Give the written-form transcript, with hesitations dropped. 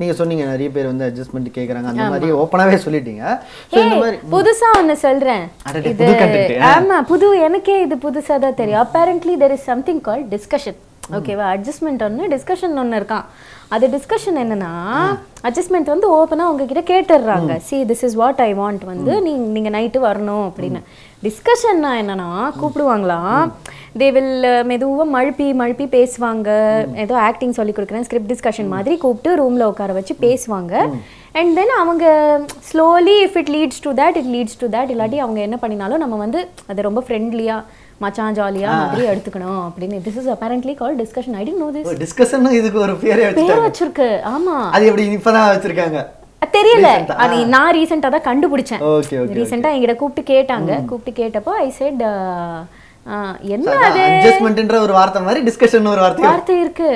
நீங்க சொன்னீங்க நிறைய பேர் வந்து அட்ஜஸ்ட்மென்ட் கேக்குறாங்க அந்த மாதிரி ஓபனாவே சொல்லிட்டீங்க சோ இந்த மாதிரி புதுசா ஒன்னு சொல்றேன் இது புது கண்டென்ட் ஆமா புது எனக்கே இது புதுசா தான் தெரியும் apparently there is something called discussion ஓகேவா அட்ஜஸ்ட்மென்ட் ஒன்னு டிஸ்கஷன் ஒன்னு இருக்காம் அது டிஸ்கஷன் என்னன்னா அட்ஜஸ்ட்மென்ட் வந்து ஓபனா உங்க கிட்ட கேட்டறாங்க see this is what I want வந்து நீங்க நைட் வரணும் அப்படினா டிஸ்கஷன்னா என்னன்னா கூப்பிடுவாங்களா they will மெதுவா மல்பி பேசுவாங்க ஏதோ ஆக்டிங் சொல்லி கொடுக்கறேன் ஸ்கிரிப்ட் டிஸ்கஷன் மாதிரி கூப்பிட்டு ரூம்ல உட்கார வச்சு பேசுவாங்க and then அவங்க slowly if it leads to that it leads to that இல்லாட்டி அவங்க என்ன பண்ணினாலும் நம்ம வந்து அது ரொம்ப friendlyயா மச்சான் ஜாலியா மாதிரி எடுத்துக்கணும் அப்படினு this is apparently called discussion I didn't know this discussion னா இதுக்கு ஒரு பேர் வச்சிருக்காங்க ஆமா அது எப்படி இப்பதான் வச்சிருக்காங்க தெரியல அது நான் ரீசன்ட்டா தான் கண்டுபிடிச்சேன் ஓகே ஓகே ரீசன்ட்டா என்கிட்ட கூப்பிட்டு கேட்டப்போ I said என்ன அது அட்ஜஸ்ட்மென்ட்ன்ற ஒரு வார்த்தை மாதிரி டிஸ்கஷன் ஒரு வார்த்தை இருக்கு